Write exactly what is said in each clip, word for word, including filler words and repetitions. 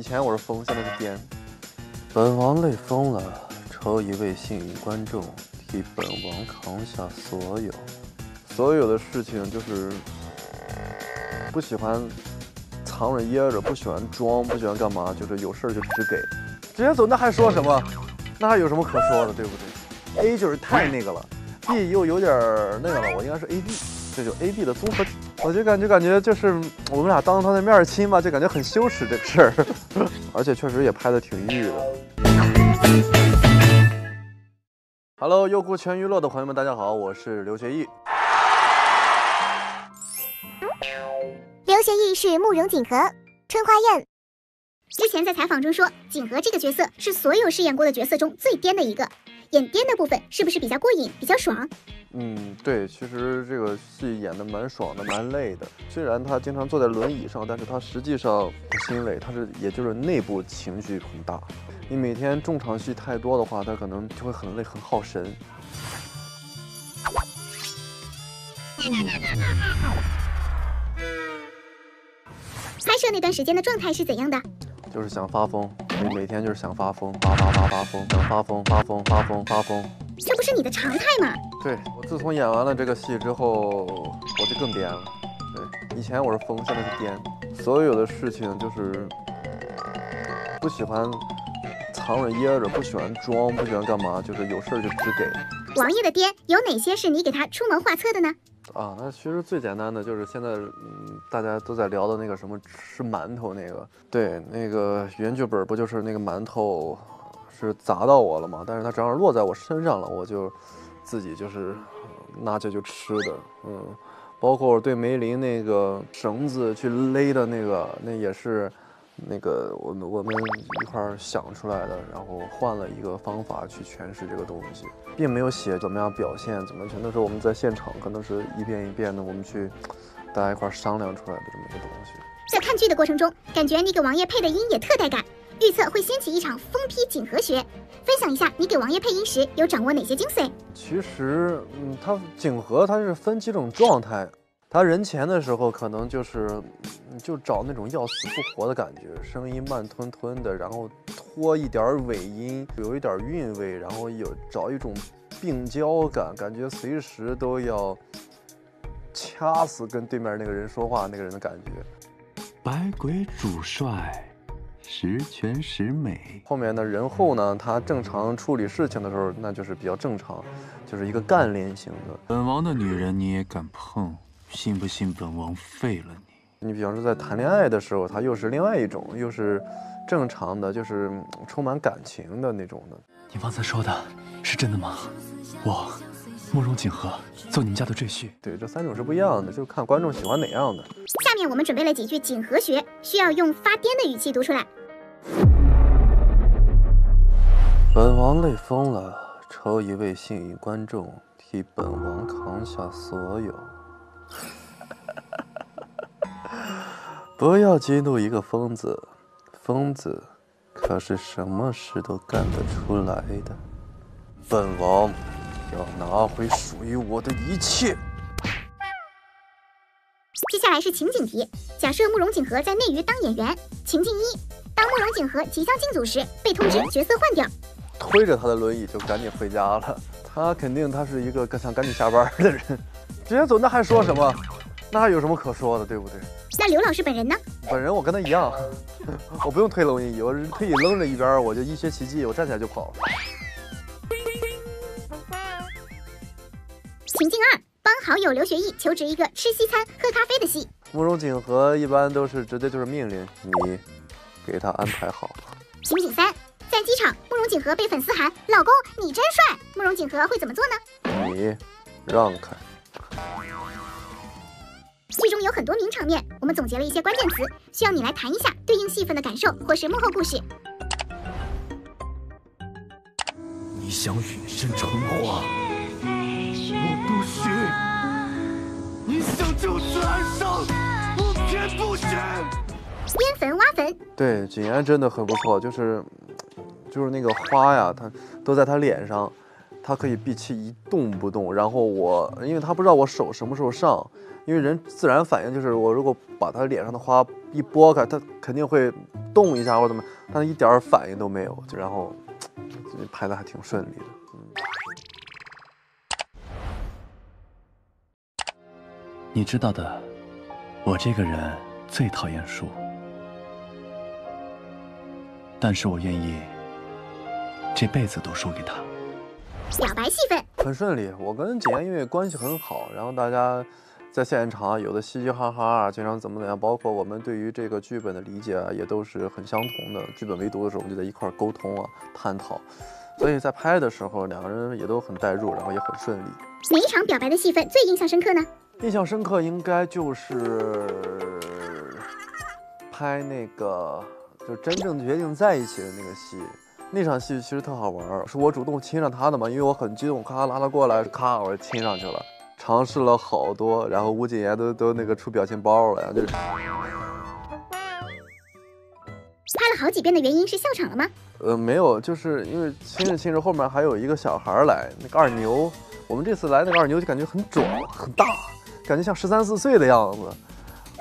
以前我是疯，现在是癫。本王累疯了，抽一位幸运观众替本王扛下所有。所有的事情就是不喜欢藏着掖着，不喜欢装，不喜欢干嘛，就是有事就直给，直接走，那还说什么？那还有什么可说的，对不对 ？A 就是太那个了 ，B 又有点那个了，我应该是 A B， 这就 A B 的综合体。我就感觉感觉就是我们俩当他的面亲吧，就感觉很羞耻这个事儿，而且确实也拍的挺欲的。Hello， 优酷全娱乐的朋友们，大家好，我是刘学义。刘学义是慕容锦和、春花燕。之前在采访中说，锦和这个角色是所有饰演过的角色中最颠的一个，演颠的部分是不是比较过瘾，比较爽？嗯，对，其实这个戏演的蛮爽的，蛮累的。虽然他经常坐在轮椅上，但是他实际上不心累，他是也就是内部情绪很大。你每天重场戏太多的话，他可能就会很累，很耗神。嗯，拍摄那段时间的状态是怎样的？就是想发疯，你每天就是想发疯，发发发发疯，想发疯发疯发疯发疯，这不是你的常态吗？对，我自从演完了这个戏之后，我就更癫了。对，以前我是疯，现在是癫。所有的事情就是不喜欢藏着掖着，不喜欢装，不喜欢干嘛，就是有事就直给。王毅的癫有哪些是你给他出谋划策的呢？啊，那其实最简单的就是现在，嗯，大家都在聊的那个什么吃馒头那个，对，那个原剧本不就是那个馒头是砸到我了嘛？但是它正好落在我身上了，我就自己就是拿着就吃的，嗯，包括对梅林那个绳子去勒的那个，那也是那个我们我们一块儿想出来的，然后换了一个方法去诠释这个东西，并没有写怎么样表现，怎么全都是我们在现场可能是一遍一遍的，我们去大家一块儿商量出来的这么一个东西。在看剧的过程中，感觉你给王爷配的音也特带感，预测会掀起一场疯批锦和学。分享一下你给王爷配音时有掌握哪些精髓？其实，嗯，他锦和他是分几种状态。他人前的时候可能就是，就找那种要死不活的感觉，声音慢吞吞的，然后拖一点尾音，有一点韵味，然后有找一种病娇感，感觉随时都要掐死跟对面那个人说话那个人的感觉。百鬼主帅，十全十美。后面的人后呢，他正常处理事情的时候，那就是比较正常，就是一个干练型的。本王的女人你也敢碰？信不信本王废了你？你比方说在谈恋爱的时候，他又是另外一种，又是正常的，就是充满感情的那种的。你刚才说的是真的吗？我慕容锦和做你们家的赘婿。对，这三种是不一样的，就看观众喜欢哪样的。下面我们准备了几句锦和学，需要用发癫的语气读出来。本王累疯了，抽一位幸运观众替本王扛下所有。不要激怒一个疯子，疯子可是什么事都干得出来的。本王要拿回属于我的一切。接下来是情景题，假设慕容锦和在内娱当演员。情境一，当慕容锦和即将进组时，被通知角色换掉，推着他的轮椅就赶紧回家了。他肯定他是一个想赶紧下班的人，直接走，那还说什么？那还有什么可说的，对不对？那刘老师本人呢？本人我跟他一样，我不用推轮椅，我推椅扔着一边，我就一学奇迹，我站起来就跑。情境二，帮好友刘学义求职一个吃西餐喝咖啡的戏。慕容锦和一般都是直接就是命令你给他安排好。情景三，在机场，慕容锦和被粉丝喊“老公，你真帅”，慕容锦和会怎么做呢？你让开。剧中有很多名场面，我们总结了一些关键词，需要你来谈一下对应戏份的感受，或是幕后故事。你想与身成花，我不许；你想就此而生，我偏不许。烟坟挖坟，对，景言真的很不错，就是就是那个花呀，它都在他脸上，他可以闭气一动不动。然后我，因为他不知道我手什么时候上。因为人自然反应就是，我如果把他脸上的花一拨开，他肯定会动一下或怎么，但一点反应都没有，就然后就拍的还挺顺利的。 你知道的，我这个人最讨厌输，但是我愿意这辈子都输给他。表白戏份很顺利，我跟景言因为关系很好，然后大家在现场有的嘻嘻哈哈啊，经常怎么怎么样，包括我们对于这个剧本的理解啊，也都是很相同的。剧本未读的时候，我们就在一块沟通啊，探讨。 所以在拍的时候，两个人也都很带入，然后也很顺利。哪一场表白的戏份最印象深刻呢？印象深刻应该就是拍那个就真正决定在一起的那个戏，那场戏其实特好玩，是我主动亲上她的嘛，因为我很激动，咔拉她过来，咔我就亲上去了，尝试了好多，然后吴谨言都都那个出表情包了呀，就是拍了好几遍的原因是笑场了吗？ 呃，没有，就是因为亲着亲着，后面还有一个小孩来，那个二牛，我们这次来那个二牛就感觉很壮很大，感觉像十三四岁的样子，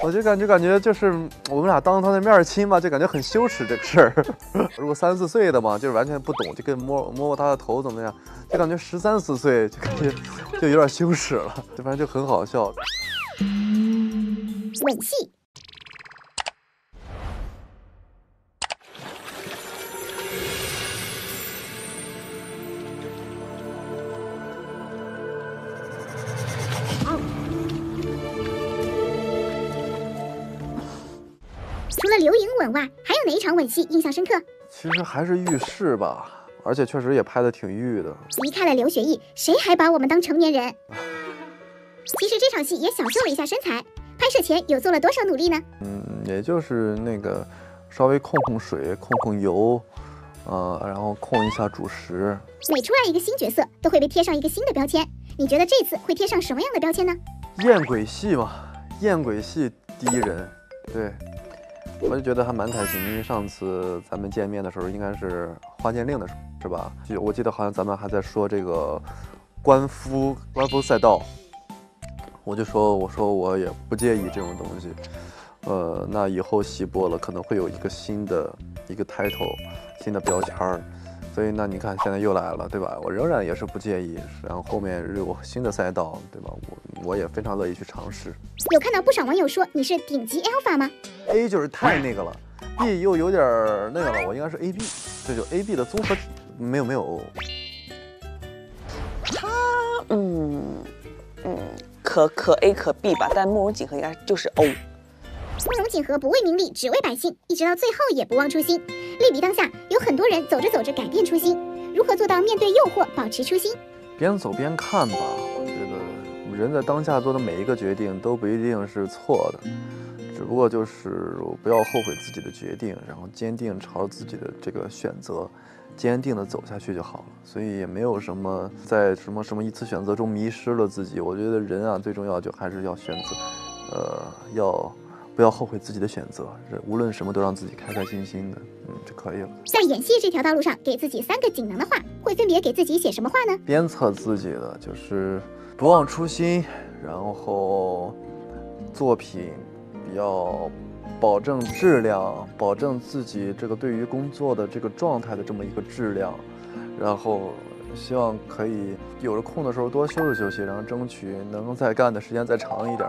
我就感觉感觉就是我们俩当他的面亲嘛，就感觉很羞耻这个事儿。如果三四岁的嘛，就是完全不懂，就跟摸摸摸他的头怎么样，就感觉十三四岁就感觉就有点羞耻了，就反正就很好笑。吻戏。 留影吻外，还有哪一场吻戏印象深刻？其实还是浴室吧，而且确实也拍的挺浴的。离开了刘学义，谁还把我们当成年人？其实这场戏也小秀了一下身材。拍摄前有做了多少努力呢？嗯，也就是那个稍微控控水、控控油，呃，然后控一下主食。每出来一个新角色，都会被贴上一个新的标签。你觉得这次会贴上什么样的标签呢？艳鬼戏嘛，艳鬼戏第一人，对。 我就觉得还蛮开心，因为上次咱们见面的时候应该是《花剑令》的时候，是吧？就我记得好像咱们还在说这个官夫官夫赛道，我就说我说我也不介意这种东西，呃，那以后戏播了可能会有一个新的一个 title， 新的标签儿，所以那你看现在又来了，对吧？我仍然也是不介意，然后后面有新的赛道，对吧？我我也非常乐意去尝试。有看到不少网友说你是顶级 alpha 吗？ A 就是太那个了 ，B 又有点那个了，我应该是 A B， 这就 A B 的综合体，没有没有。他嗯嗯，可可 A 可 B 吧，但慕容锦和应该就是 O。慕容锦和不为名利，只为百姓，一直到最后也不忘初心。类比当下，有很多人走着走着改变初心，如何做到面对诱惑保持初心？边走边看吧，我觉得人在当下做的每一个决定都不一定是错的。 只不过就是不要后悔自己的决定，然后坚定朝自己的这个选择，坚定的走下去就好了。所以也没有什么在什么什么一次选择中迷失了自己。我觉得人啊，最重要就还是要选择，呃，要不要后悔自己的选择？无论什么都让自己开开心心的，嗯，就可以了。在演戏这条道路上，给自己三个锦囊的话，会分别给自己写什么话呢？鞭策自己的就是不忘初心，然后作品。 要保证质量，保证自己这个对于工作的这个状态的这么一个质量，然后希望可以有了空的时候多休息休息，然后争取能再干的时间再长一点。